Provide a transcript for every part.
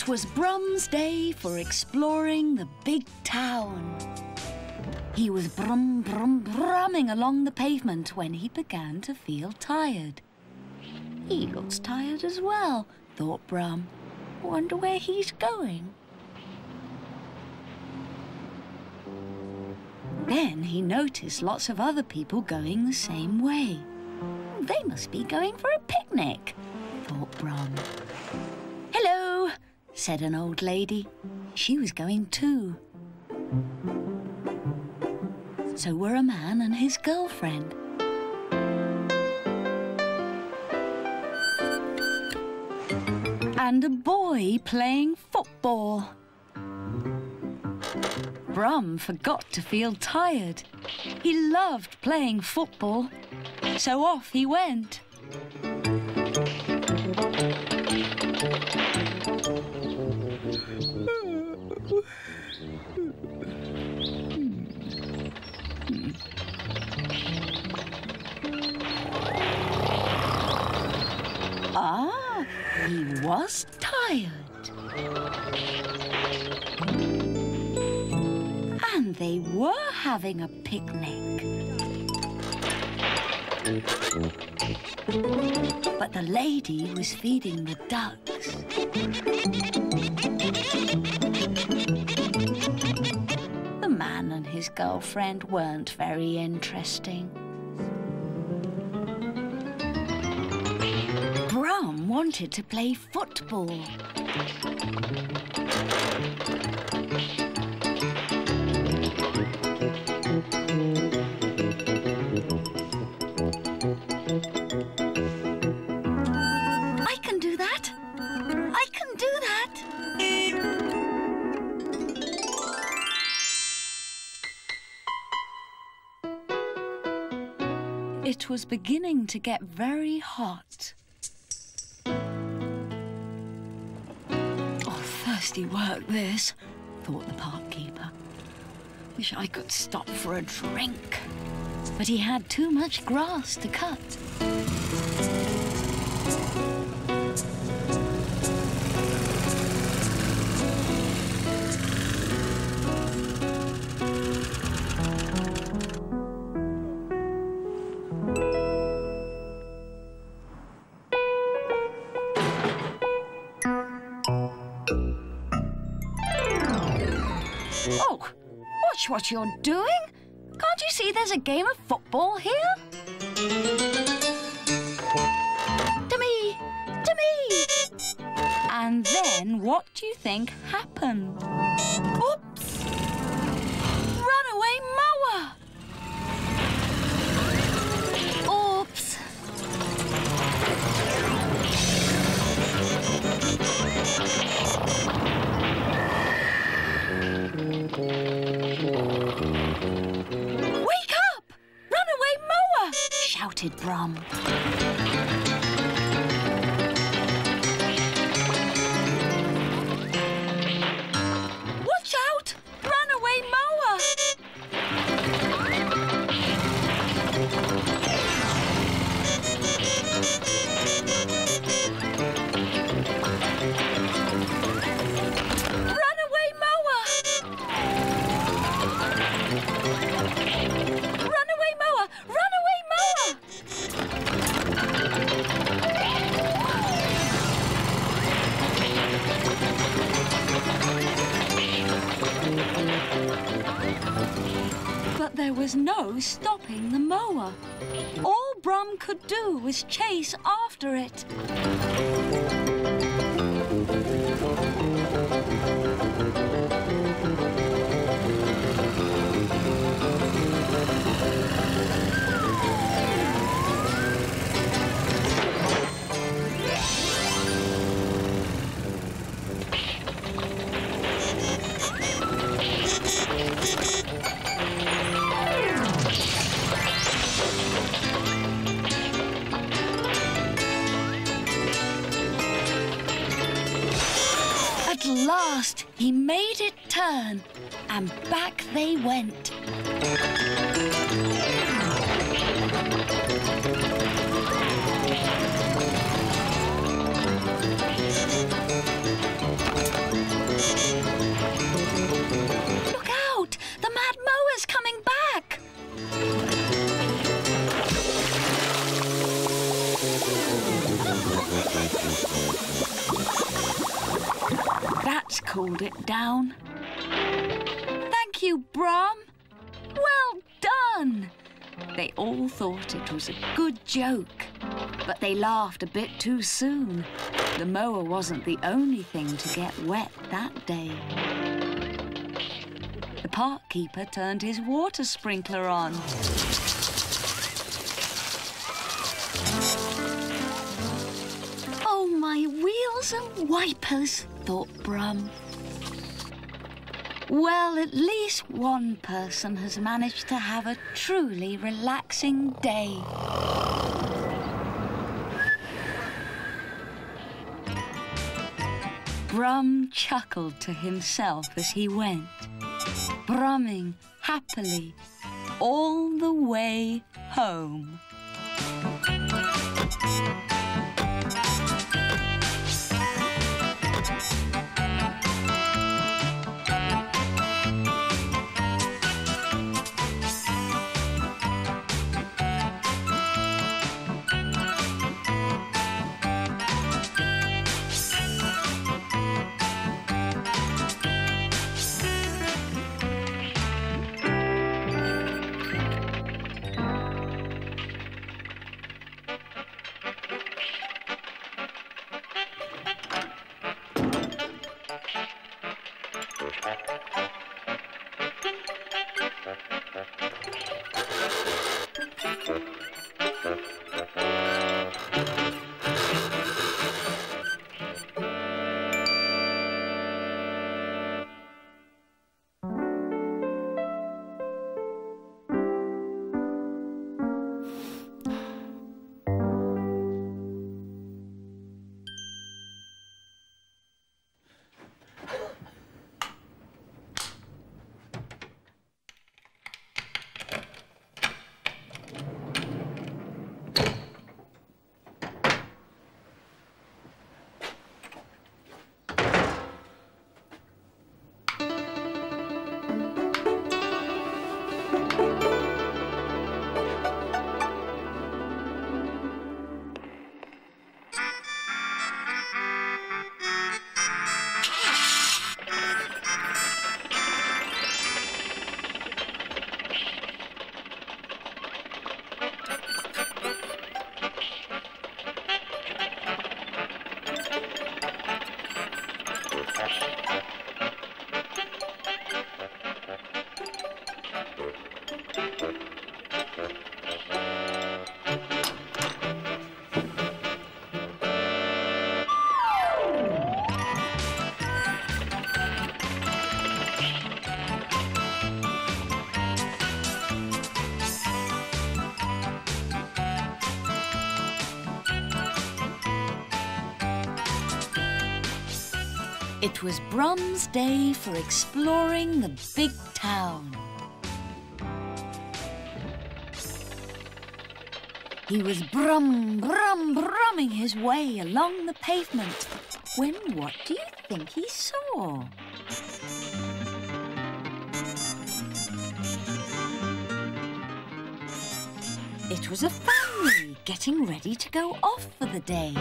'Twas Brum's day for exploring the big town. He was brum, brum, brumming along the pavement when he began to feel tired. He looks tired as well, thought Brum. Wonder where he's going. Then he noticed lots of other people going the same way. They must be going for a picnic, thought Brum. Hello, said an old lady. She was going too. So were a man and his girlfriend. And a boy playing football. Brum forgot to feel tired. He loved playing football, so off he went. Ah, he was tired. And they were having a picnic. But the lady was feeding the ducks. The man and his girlfriend weren't very interesting. Brum wanted to play football. I can do that. I can do that. It was beginning to get very hot. Thirsty work this, thought the park keeper. Wish I could stop for a drink. But he had too much grass to cut. Oh, watch what you're doing. Can't you see there's a game of football here? To me! To me! And then what do you think happened? Oops! Runaway mower! Oops! Wake up! Runaway mower! Shouted Brum. Watch out! Runaway mower! But there was no stopping the mower. All Brum could do was chase after it. At last, he made it turn, and back they went. it down. Thank you, Brum. Well done. They all thought it was a good joke, but they laughed a bit too soon. The mower wasn't the only thing to get wet that day. The park keeper turned his water sprinkler on. Oh, my wheels and wipers, thought Brum. Well, at least one person has managed to have a truly relaxing day. Brum chuckled to himself as he went, brumming happily all the way home. It was Brum's day for exploring the big town. He was brumming his way along the pavement when what do you think he saw? It was a family getting ready to go off for the day.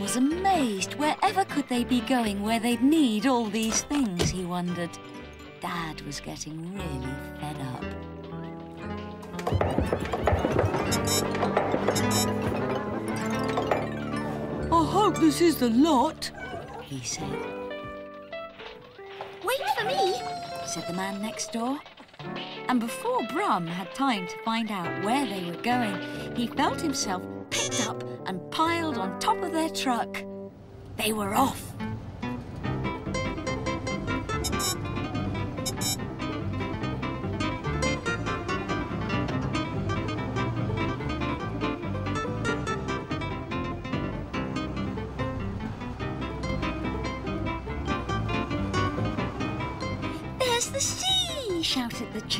Was amazed. Wherever could they be going where they'd need all these things, he wondered. Dad was getting really fed up. I hope this is the lot, he said. Wait for me, said the man next door. And before Brum had time to find out where they were going, he felt himself picked up and piled on top of their truck. They were off.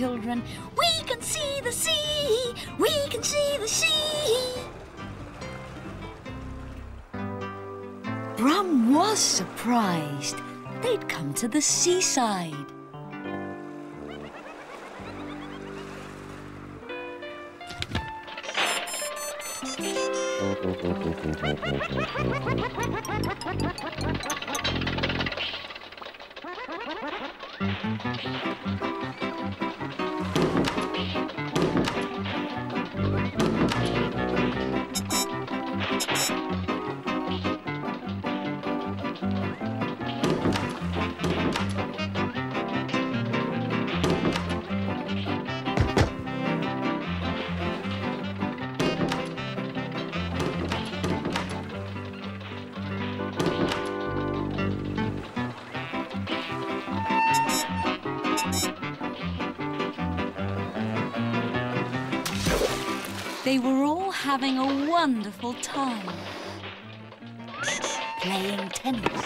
children. We can see the sea! We can see the sea! Brum was surprised. They'd come to the seaside. They were all having a wonderful time, playing tennis,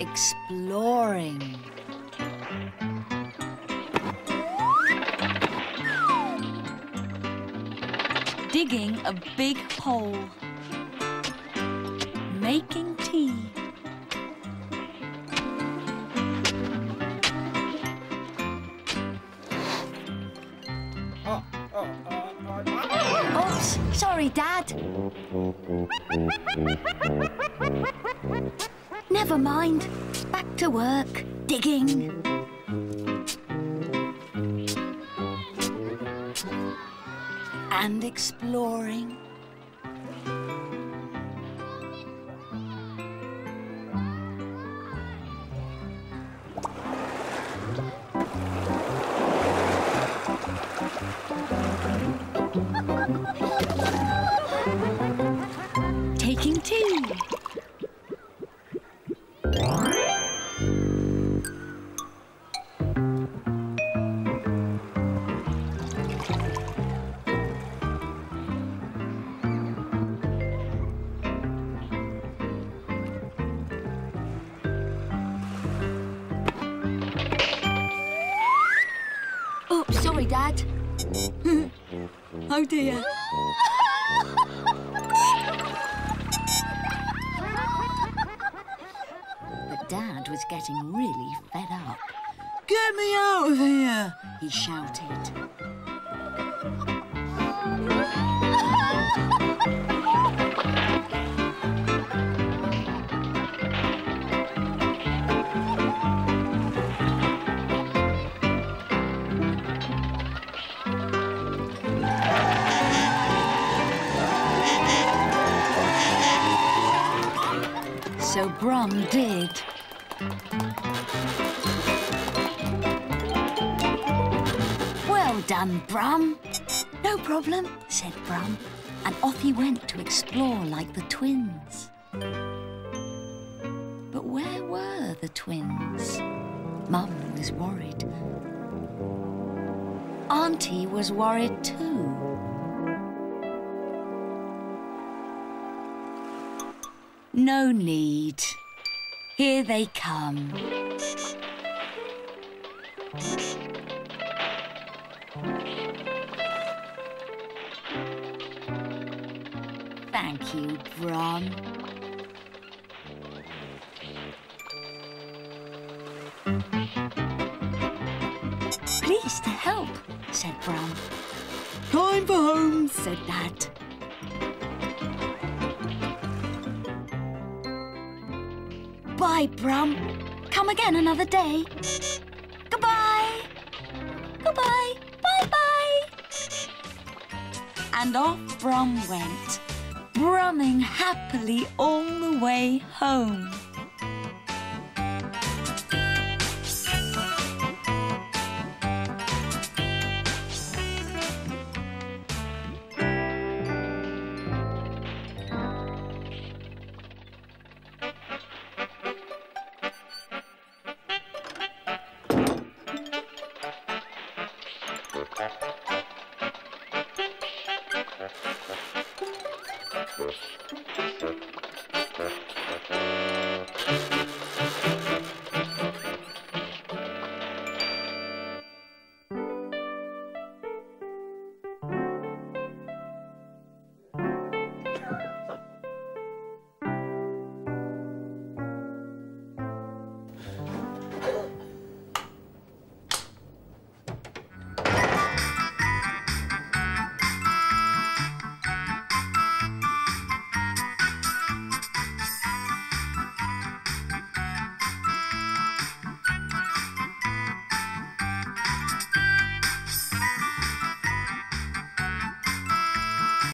exploring, digging a big hole, making tea, oops, sorry, Dad. Never mind. Back to work. Digging. And exploring. Taking tea. Oops, sorry, Dad. Oh dear. But Dad was getting really fed up. Get me out of here, he shouted. So Brum did. Well done, Brum. No problem, said Brum, and off he went to explore like the twins. But where were the twins? Mum was worried. Auntie was worried too. No need. Here they come. Thank you, Brum. Pleased to help, said Brum. Time for home, said Dad. Bye, Brum. Come again another day. Goodbye. Goodbye. Bye-bye. And off Brum went, brumming happily all the way home.